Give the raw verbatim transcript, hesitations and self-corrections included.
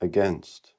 against.